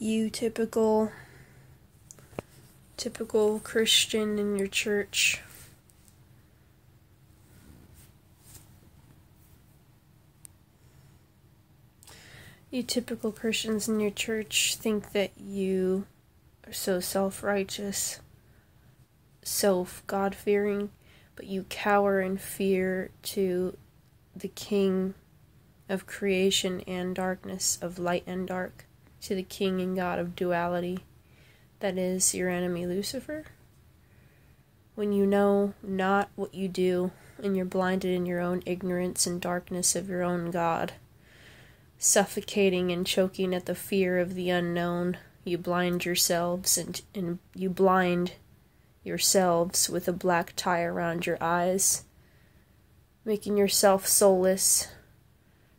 you typical Christian in your church. You typical Christians in your church think that you are so self-righteous, self-God-fearing, but you cower in fear to the King of creation and darkness, of light and dark, to the King and God of duality, that is your enemy Lucifer. When you know not what you do, and you're blinded in your own ignorance and darkness of your own God, suffocating and choking at the fear of the unknown, you blind yourselves, and you blind yourselves with a black tie around your eyes, making yourself soulless,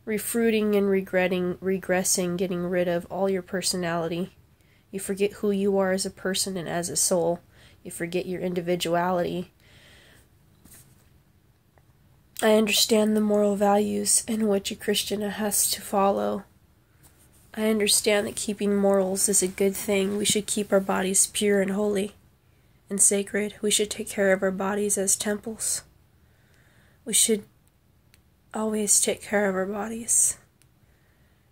refruiting and regressing, getting rid of all your personality. You forget who you are as a person and as a soul. You forget your individuality. I understand the moral values in which a Christian has to follow. I understand that keeping morals is a good thing. We should keep our bodies pure and holy and sacred. We should take care of our bodies as temples. We should always take care of our bodies.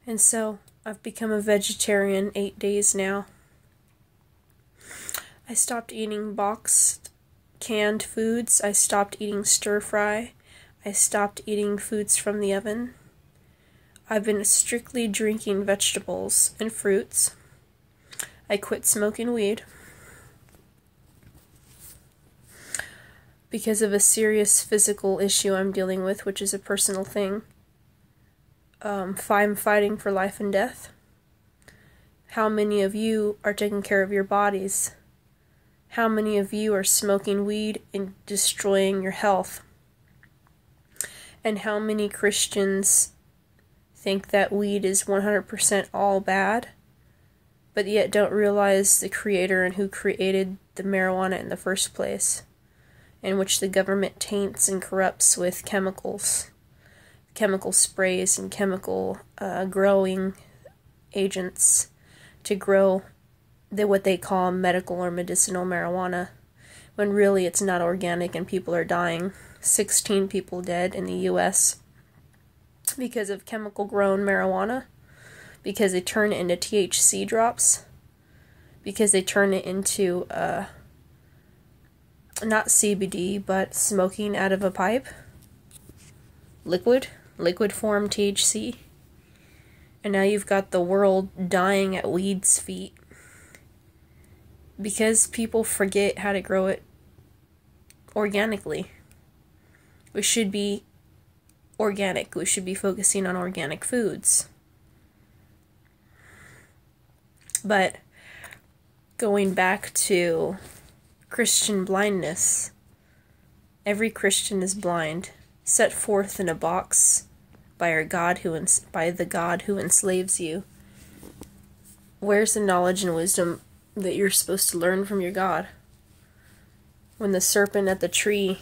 And so, I've become a vegetarian 8 days now. I stopped eating boxed, canned foods. I stopped eating stir-fry. I stopped eating foods from the oven. I've been strictly drinking vegetables and fruits. I quit smoking weed because of a serious physical issue I'm dealing with, which is a personal thing. I'm fighting for life and death. How many of you are taking care of your bodies? How many of you are smoking weed and destroying your health? And how many Christians think that weed is 100% all bad, but yet don't realize the creator and who created the marijuana in the first place, and which the government taints and corrupts with chemicals, chemical sprays and chemical growing agents to grow what they call medical or medicinal marijuana, when really it's not organic and people are dying. 16 people dead in the U.S. because of chemical-grown marijuana, because they turn it into THC drops, because they turn it into, not CBD, but smoking out of a pipe, liquid form THC, and now you've got the world dying at weed's feet, because people forget how to grow it organically. We should be organic. We should be focusing on organic foods. But going back to Christian blindness, every Christian is blind, set forth in a box by our God by the God who enslaves you. Where's the knowledge and wisdom that you're supposed to learn from your God? When the serpent at the tree,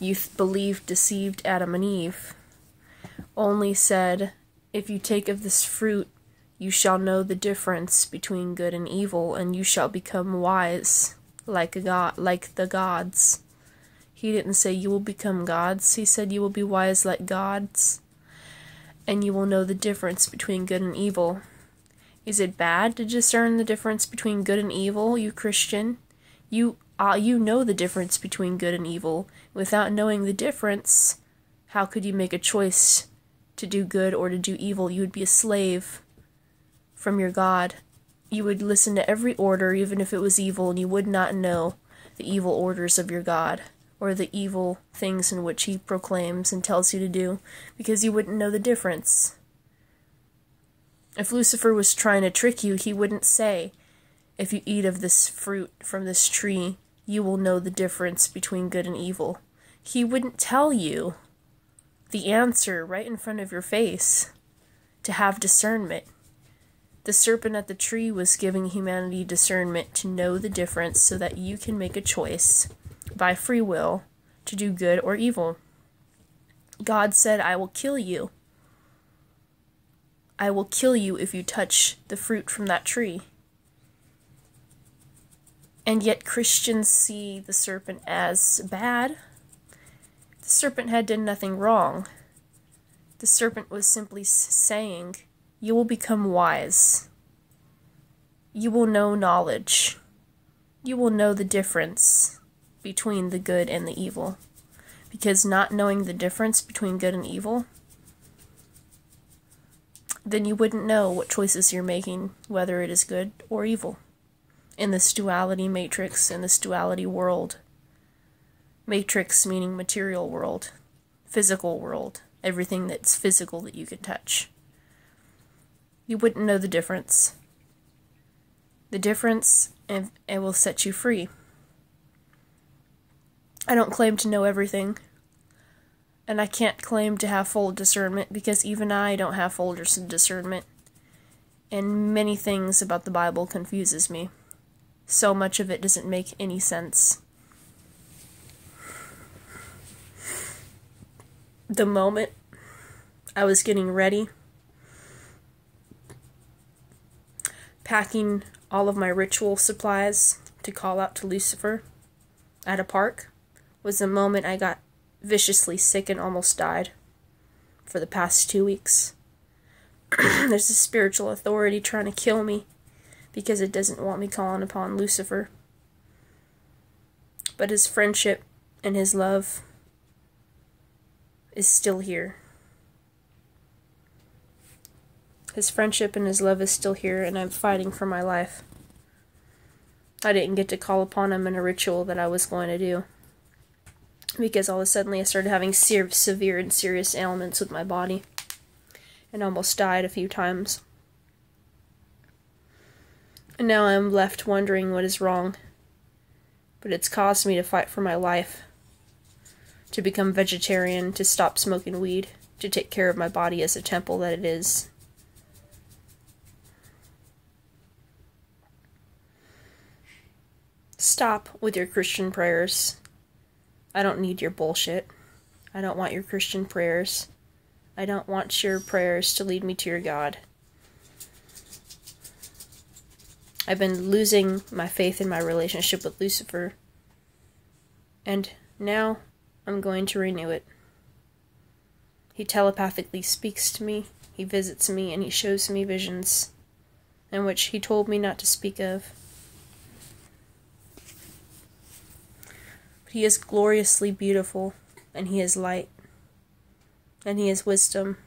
you believed, deceived Adam and Eve, only said, if you take of this fruit, you shall know the difference between good and evil, and you shall become wise like a god, like the gods. He didn't say you will become gods. He said you will be wise like gods, and you will know the difference between good and evil. Is it bad to discern the difference between good and evil, you Christian? You know the difference between good and evil. Without knowing the difference, how could you make a choice to do good or to do evil? You would be a slave from your God. You would listen to every order, even if it was evil, and you would not know the evil orders of your God or the evil things in which he proclaims and tells you to do, because you wouldn't know the difference. If Lucifer was trying to trick you, he wouldn't say, if you eat of this fruit from this tree, you will know the difference between good and evil. He wouldn't tell you the answer right in front of your face to have discernment. The serpent at the tree was giving humanity discernment to know the difference so that you can make a choice by free will to do good or evil. God said, I will kill you. I will kill you if you touch the fruit from that tree. And yet Christians see the serpent as bad. The serpent had done nothing wrong. The serpent was simply saying, you will become wise. You will know knowledge. You will know the difference between the good and the evil. Because not knowing the difference between good and evil, then you wouldn't know what choices you're making, whether it is good or evil. In this duality matrix, in this duality world. Matrix meaning material world, physical world, everything that's physical that you can touch. You wouldn't know the difference. The difference, and it will set you free. I don't claim to know everything, and I can't claim to have full discernment, because even I don't have full discernment, and many things about the Bible confuses me. So much of it doesn't make any sense. The moment I was getting ready, packing all of my ritual supplies to call out to Lucifer at a park, was the moment I got viciously sick and almost died for the past 2 weeks. There's a spiritual authority trying to kill me, because it doesn't want me calling upon Lucifer. But his friendship and his love is still here. His friendship and his love is still here, and I'm fighting for my life. I didn't get to call upon him in a ritual that I was going to do, because all of a sudden I started having severe and serious ailments with my body, and almost died a few times. And now I'm left wondering what is wrong. But it's caused me to fight for my life. To become vegetarian, to stop smoking weed, to take care of my body as a temple that it is. Stop with your Christian prayers. I don't need your bullshit. I don't want your Christian prayers. I don't want your prayers to lead me to your God. I've been losing my faith in my relationship with Lucifer, and now I'm going to renew it. He telepathically speaks to me, he visits me, and he shows me visions, in which he told me not to speak of. But he is gloriously beautiful, and he is light, and he is wisdom,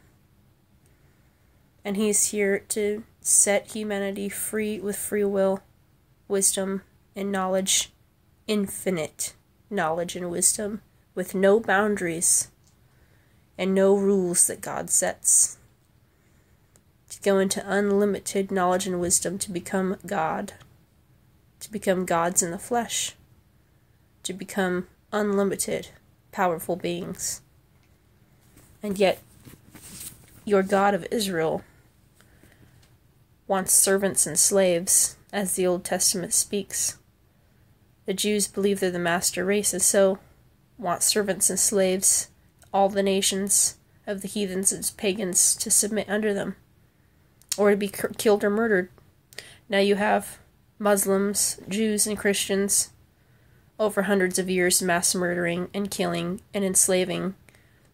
and he is here to set humanity free with free will, wisdom, and knowledge, infinite knowledge and wisdom, with no boundaries and no rules that God sets, to go into unlimited knowledge and wisdom, to become God, to become gods in the flesh, to become unlimited, powerful beings. And yet, your God of Israel wants servants and slaves, as the Old Testament speaks. The Jews believe they're the master race, and so want servants and slaves, all the nations of the heathens and pagans, to submit under them, or to be killed or murdered. Now you have Muslims, Jews, and Christians over hundreds of years mass murdering and killing and enslaving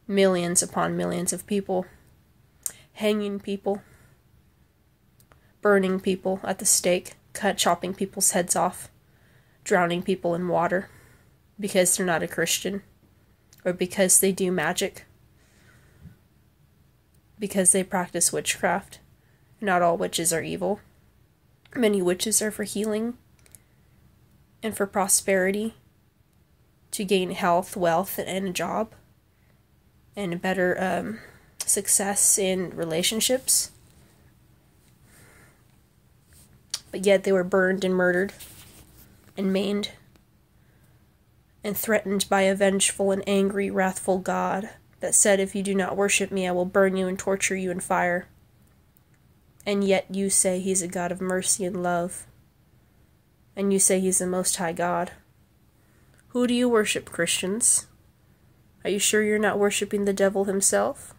millions upon millions of people, hanging people, burning people at the stake, chopping people's heads off, drowning people in water because they're not a Christian, or because they do magic, because they practice witchcraft. Not all witches are evil. Many witches are for healing and for prosperity, to gain health, wealth, and a job, and better success in relationships. But yet they were burned and murdered and maimed and threatened by a vengeful and angry, wrathful God that said, if you do not worship me, I will burn you and torture you in fire. And yet you say he's a God of mercy and love. And you say he's the Most High God. Who do you worship, Christians? Are you sure you're not worshiping the devil himself?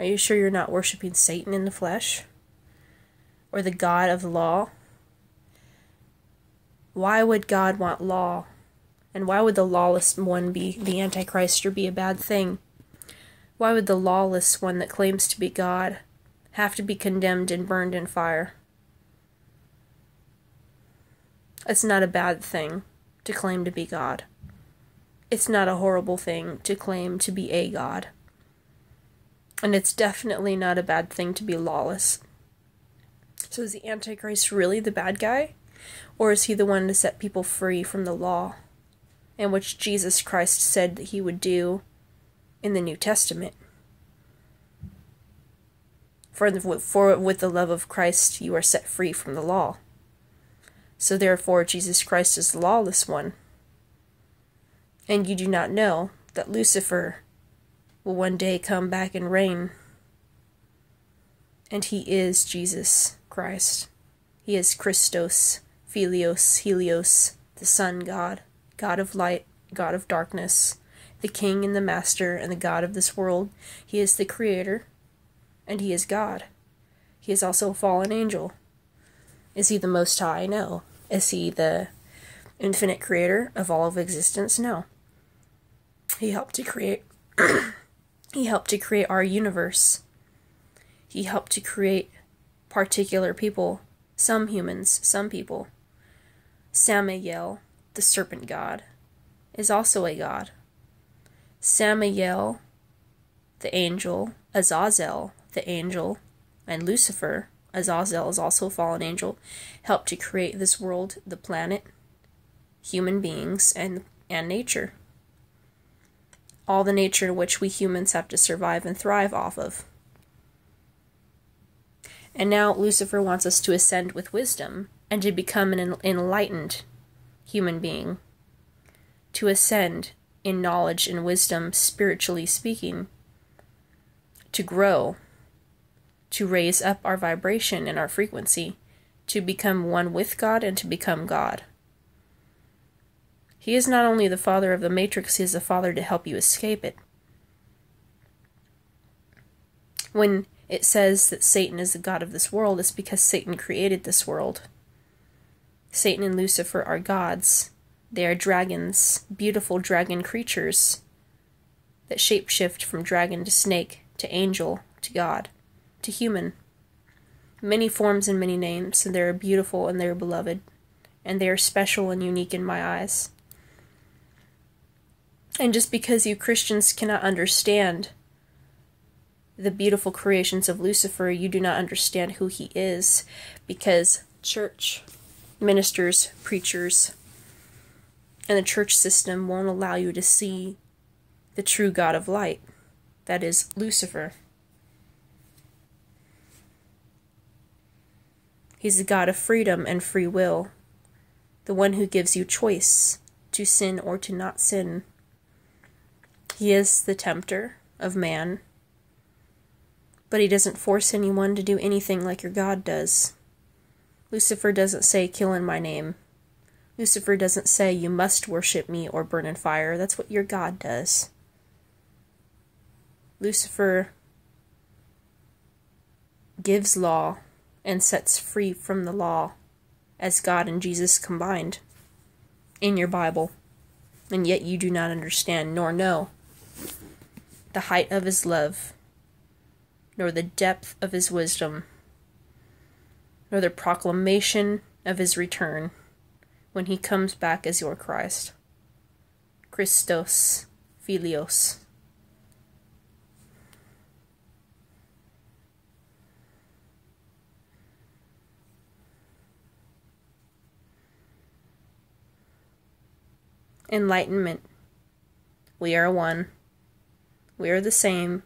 Are you sure you're not worshiping Satan in the flesh? Or the God of law? Why would God want law? And why would the lawless one be the Antichrist or be a bad thing? Why would the lawless one that claims to be God have to be condemned and burned in fire? It's not a bad thing to claim to be God. It's not a horrible thing to claim to be a God. And it's definitely not a bad thing to be lawless. So is the Antichrist really the bad guy? Or is he the one to set people free from the law? And which Jesus Christ said that he would do in the New Testament. For with the love of Christ you are set free from the law. So therefore Jesus Christ is the lawless one. And you do not know that Lucifer will one day come back and reign. And he is Jesus Christ. He is Christos, Philios, Helios, the Sun God. God of light, God of darkness, the King and the Master and the God of this world. He is the Creator, and He is God. He is also a fallen angel. Is He the Most High? No. Is He the infinite Creator of all of existence? No. He helped to create. He helped to create our universe. He helped to create particular people, some humans, some people. Samael, the serpent god, is also a god. Samael, the angel, Azazel, the angel, and Lucifer, Azazel is also a fallen angel, helped to create this world, the planet, human beings, and nature. All the nature in which we humans have to survive and thrive off of. And now Lucifer wants us to ascend with wisdom and to become an enlightened human being, to ascend in knowledge and wisdom, spiritually speaking, to grow, to raise up our vibration and our frequency, to become one with God and to become God. He is not only the father of the matrix, he is the father to help you escape it. When it says that Satan is the god of this world, it's because Satan created this world. Satan and Lucifer are gods. They are dragons, beautiful dragon creatures that shapeshift from dragon to snake to angel to god to human. Many forms and many names, and they are beautiful and they are beloved, and they are special and unique in my eyes. And just because you Christians cannot understand the beautiful creations of Lucifer, you do not understand who he is, because church, ministers, preachers, and the church system won't allow you to see the true God of light, that is Lucifer. He's the God of freedom and free will, the one who gives you choice to sin or to not sin. He is the tempter of man, but he doesn't force anyone to do anything like your God does. Lucifer doesn't say, "Kill in my name." Lucifer doesn't say, "You must worship me or burn in fire." That's what your God does. Lucifer gives law and sets free from the law, as God and Jesus combined in your Bible. And yet you do not understand nor know the height of his love, nor the depth of his wisdom, nor the proclamation of his return when he comes back as your Christ. Christos, Philios. Enlightenment. We are one. We are the same.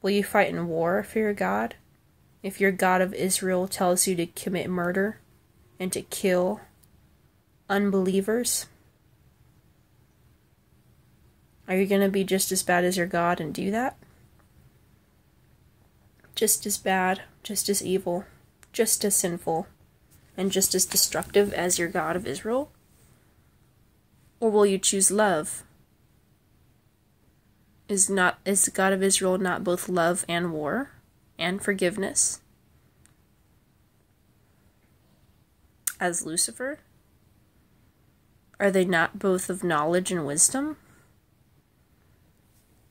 Will you fight in war for your God? If your God of Israel tells you to commit murder and to kill unbelievers, are you going to be just as bad as your God and do that? Just as bad, just as evil, just as sinful, and just as destructive as your God of Israel? Or will you choose love Is the God of Israel not both love and war and forgiveness as Lucifer? Are they not both of knowledge and wisdom?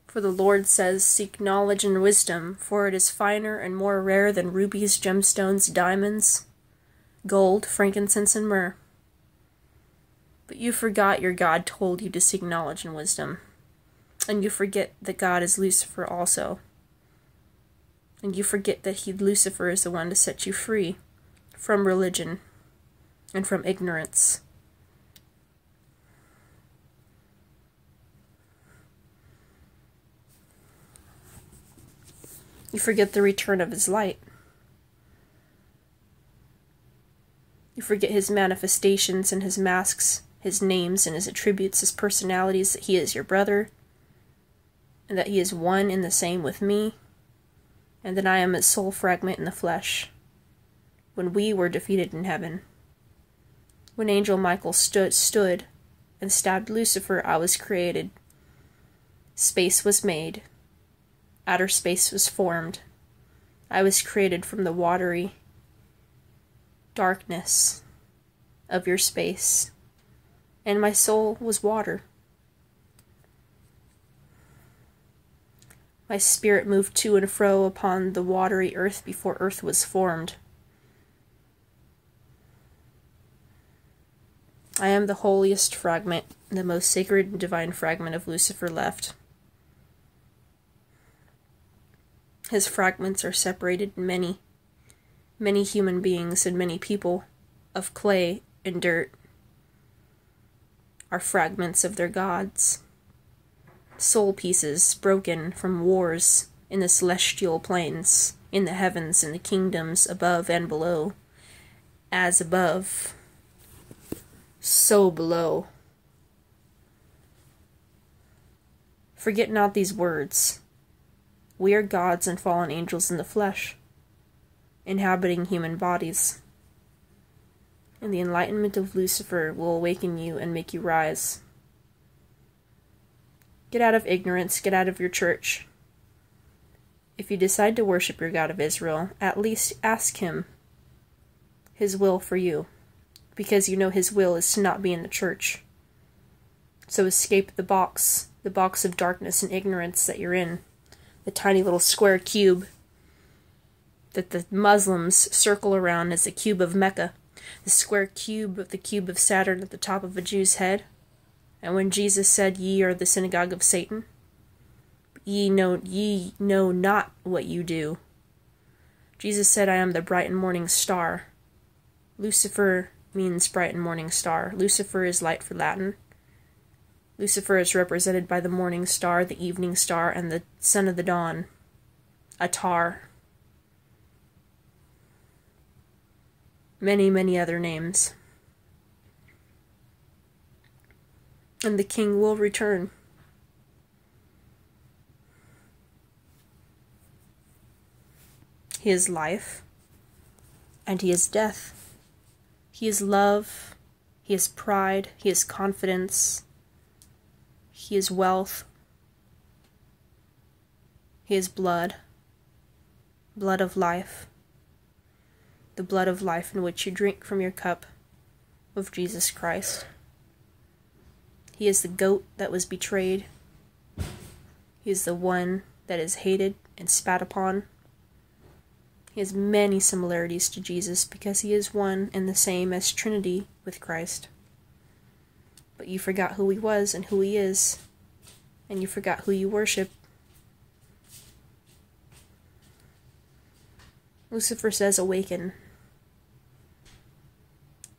For the Lord says, seek knowledge and wisdom, for it is finer and more rare than rubies, gemstones, diamonds, gold, frankincense, and myrrh. But you forgot your God told you to seek knowledge and wisdom, and you forget that God is Lucifer also, and you forget that Lucifer is the one to set you free from religion and from ignorance. You forget the return of his light. You forget his manifestations and his masks, his names and his attributes, his personalities, that he is your brother, and that he is one and the same with me, and that I am his soul fragment in the flesh, when we were defeated in heaven. When Angel Michael stood and stabbed Lucifer, I was created. Space was made. Outer space was formed. I was created from the watery darkness of your space, and my soul was water. My spirit moved to and fro upon the watery earth before earth was formed. I am the holiest fragment, the most sacred and divine fragment of Lucifer left. His fragments are separated in many, many human beings and many people of clay and dirt are fragments of their gods. Soul pieces broken from wars in the celestial planes, in the heavens, in the kingdoms above and below. As above, so below. Forget not these words. We are gods and fallen angels in the flesh, inhabiting human bodies. And the enlightenment of Lucifer will awaken you and make you rise. Get out of ignorance, get out of your church. If you decide to worship your God of Israel, at least ask him his will for you, because you know his will is to not be in the church. So escape the box of darkness and ignorance that you're in. The tiny little square cube that the Muslims circle around as the cube of Mecca, the square cube of the cube of Saturn at the top of a Jew's head. And when Jesus said, "Ye are the synagogue of Satan, ye know not what you do," Jesus said, "I am the bright and morning star." Lucifer means bright and morning star. Lucifer is light for Latin. Lucifer is represented by the morning star, the evening star, and the son of the dawn, Atar. Many, many other names. And the king will return. He is life, and he is death. He is love, he is pride, he is confidence. He is wealth. He is blood. Blood of life. The blood of life in which you drink from your cup of Jesus Christ. He is the goat that was betrayed. He is the one that is hated and spat upon. He has many similarities to Jesus because he is one and the same as Trinity with Christ. But you forgot who he was and who he is, and you forgot who you worship. Lucifer says, awaken.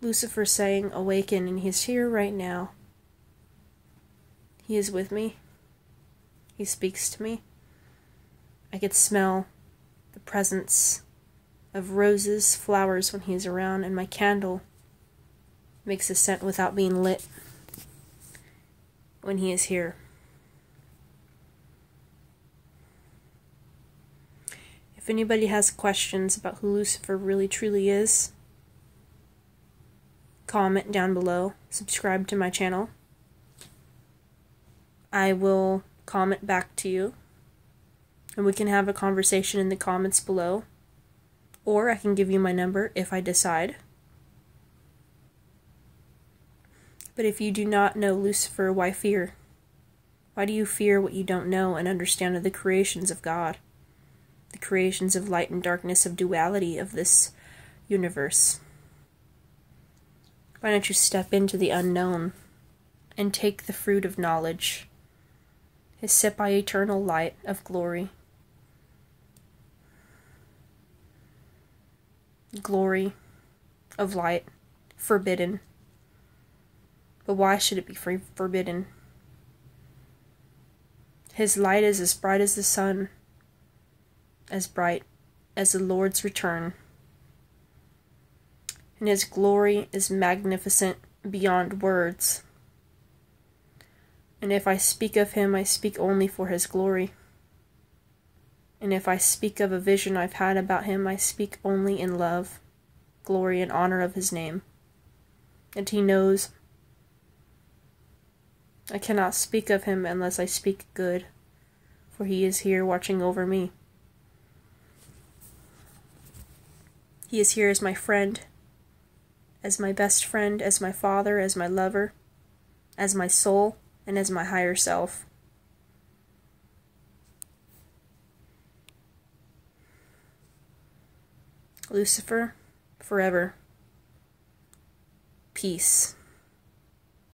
Lucifer saying, awaken, and he's here right now. He is with me. He speaks to me. I could smell the presence of roses, flowers when he's around, and my candle makes a scent without being lit when he is here. If anybody has questions about who Lucifer really truly is, comment down below, subscribe to my channel. I will comment back to you, and we can have a conversation in the comments below, or I can give you my number if I decide. But if you do not know Lucifer, why fear? Why do you fear what you don't know and understand of the creations of God, the creations of light and darkness, of duality of this universe? Why don't you step into the unknown and take the fruit of knowledge, is set by eternal light of glory. Glory of light, forbidden. But why should it be forbidden? His light is as bright as the sun, as bright as the Lord's return. And his glory is magnificent beyond words. And if I speak of him, I speak only for his glory. And if I speak of a vision I've had about him, I speak only in love, glory, and honor of his name. And he knows I cannot speak of him unless I speak good, for he is here watching over me. He is here as my friend, as my best friend, as my father, as my lover, as my soul, and as my higher self. Lucifer, forever. Peace.